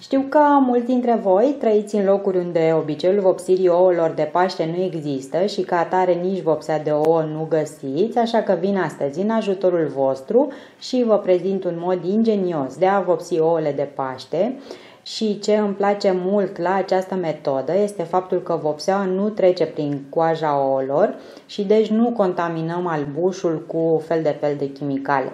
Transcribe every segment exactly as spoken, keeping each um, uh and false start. Știu că mulți dintre voi trăiți în locuri unde obiceiul vopsirii ouălor de Paște nu există și ca atare nici vopsea de ouă nu găsiți, așa că vin astăzi în ajutorul vostru și vă prezint un mod ingenios de a vopsi ouăle de Paște. Și ce îmi place mult la această metodă este faptul că vopseaua nu trece prin coaja ouălor și deci nu contaminăm albușul cu fel de fel de chimicale.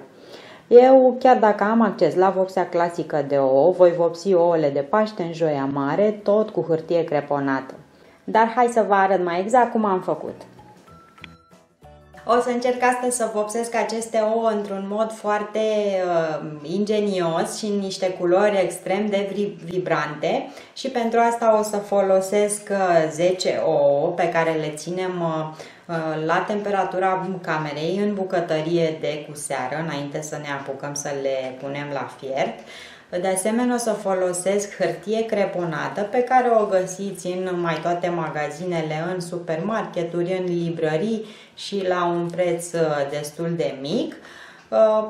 Eu, chiar dacă am acces la vopsea clasică de ouă, voi vopsi ouăle de Paște în Joia Mare, tot cu hârtie creponată. Dar hai să vă arăt mai exact cum am făcut. O să încerc astăzi să vopsesc aceste ouă într-un mod foarte uh, ingenios și în niște culori extrem de vibrante și pentru asta o să folosesc zece ouă pe care le ținem uh, la temperatura camerei în bucătărie de cuseară înainte să ne apucăm să le punem la fiert. De asemenea, o să folosesc hârtie creponată pe care o găsiți în mai toate magazinele, în supermarketuri, în librării și la un preț destul de mic.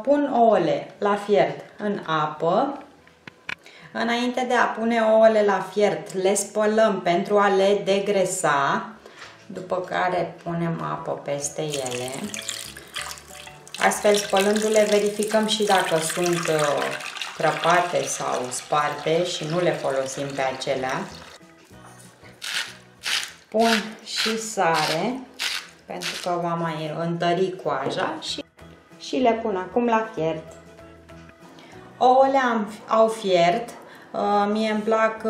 Pun ouăle la fiert în apă. Înainte de a pune ouăle la fiert, le spălăm pentru a le degresa, după care punem apă peste ele. Astfel, spălându-le, verificăm și dacă sunt crăpate sau sparte și nu le folosim pe acelea. Pun și sare pentru că va mai întări coaja și, și le pun acum la fiert. Ouăle am, au fiert. Mie îmi plac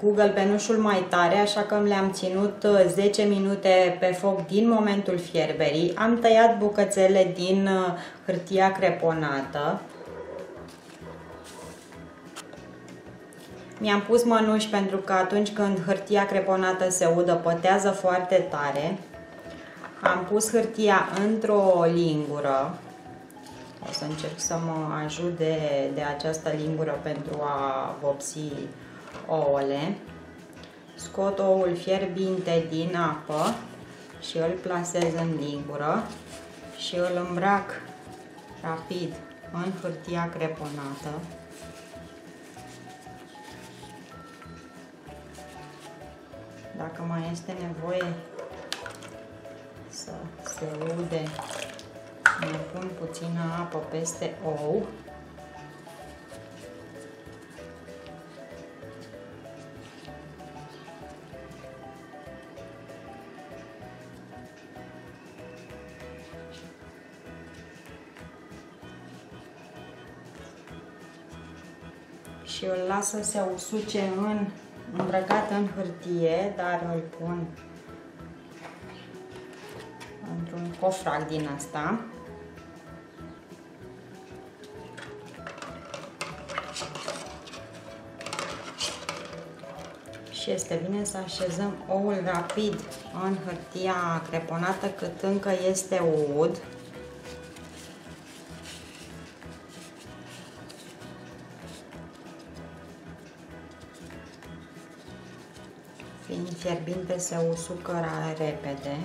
cu gălbenușul mai tare, așa că le-am ținut zece minute pe foc din momentul fierberii. Am tăiat bucățele din hârtia creponată. Mi-am pus mănuși pentru că atunci când hârtia creponată se udă, pătează foarte tare. Am pus hârtia într-o lingură. O să încerc să mă ajut de, de această lingură pentru a vopsi ouăle. Scot oul fierbinte din apă și îl plasez în lingură și îl îmbrac rapid în hârtia creponată. Dacă mai este nevoie să se ude, mai pun puțină apă peste ou. Și îl las să se usuce în îmbrăcat în hârtie, dar îl pun într-un cofrac din asta. Și este bine să așezăm oul rapid în hârtia creponată cât încă este ud. Fiind fierbinte, se usucă repede.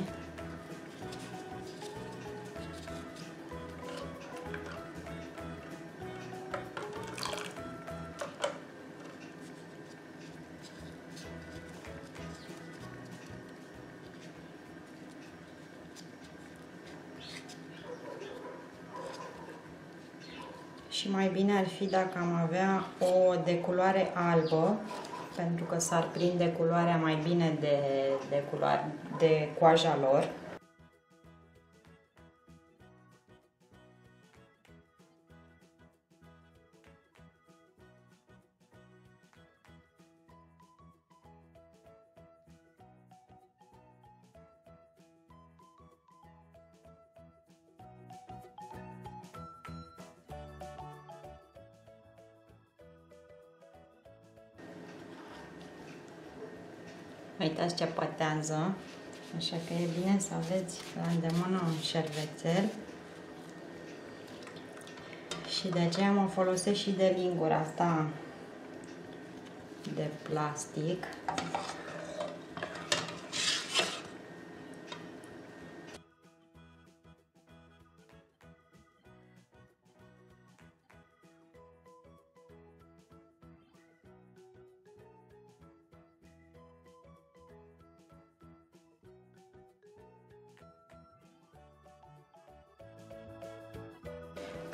Și mai bine ar fi dacă am avea o de culoare albă, pentru că s-ar prinde culoarea mai bine de, de, culoare, de coaja lor. Uitați ce pătează, așa că e bine să aveți la îndemână un șervețel. Și de aceea mă folosesc și de lingura asta de plastic.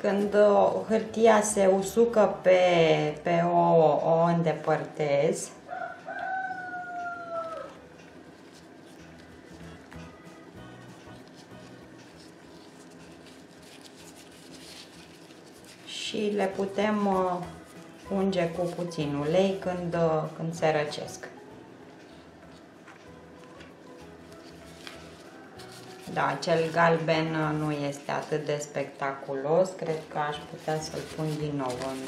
Când hârtia se usucă pe, pe o, o îndepărtez. Și le putem unge cu puțin ulei când, când se răcesc. Da, cel galben nu este atât de spectaculos, cred că aș putea să-l pun din nou în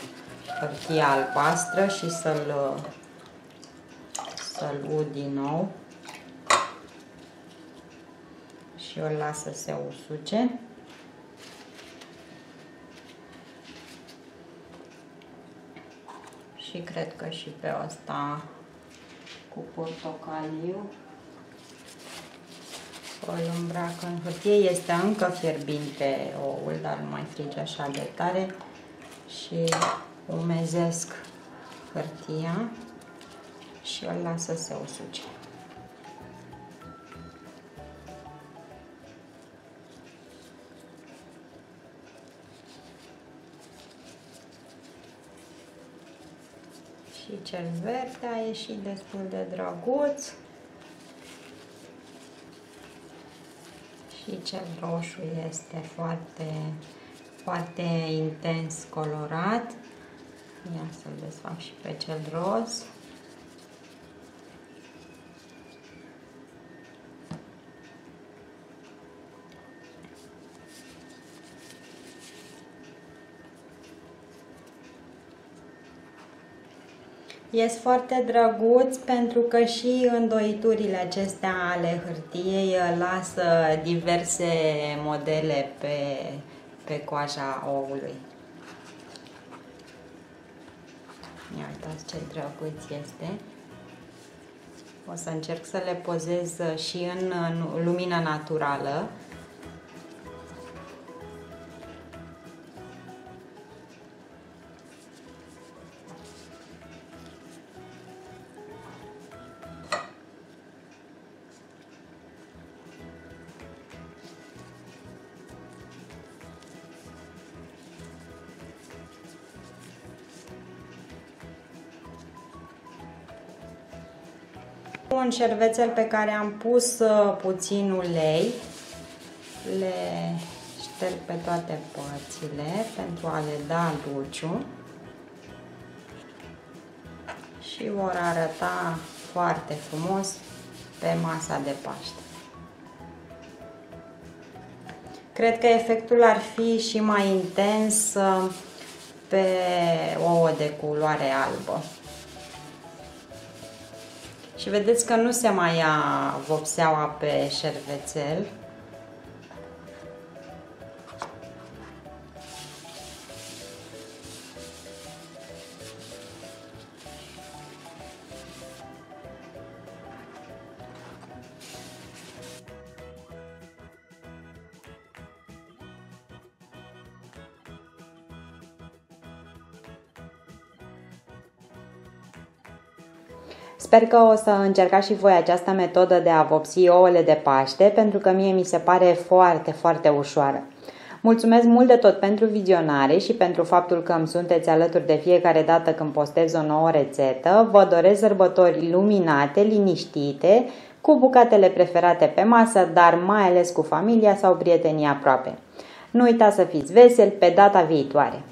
hârtia albastră și să-l să-l ud din nou. Și o las să se usuce. Și cred că și pe asta cu portocaliu îl îmbrac în hârtie. Este încă fierbinte oul, dar nu mai frige așa de tare și umezesc hârtia și îl las să se usuce. Și cel verde a ieșit destul de drăguț. Și cel roșu este foarte, foarte intens colorat. Ia să-l desfac și pe cel roz. Este foarte drăguț pentru că și îndoiturile acestea ale hârtiei lasă diverse modele pe, pe coaja oului. Ia uitați ce drăguț este. O să încerc să le pozez și în lumină naturală. Un șervețel pe care am pus puțin ulei, le șterg pe toate părțile pentru a le da luciu și vor arăta foarte frumos pe masa de Paște. Cred că efectul ar fi și mai intens pe ouă de culoare albă. Și vedeți că nu se mai ia vopseaua pe șervețel. Sper că o să încercați și voi această metodă de a vopsi ouăle de Paște, pentru că mie mi se pare foarte, foarte ușoară. Mulțumesc mult de tot pentru vizionare și pentru faptul că îmi sunteți alături de fiecare dată când postez o nouă rețetă. Vă doresc sărbători luminate, liniștite, cu bucatele preferate pe masă, dar mai ales cu familia sau prietenii aproape. Nu uitați să fiți veseli pe data viitoare!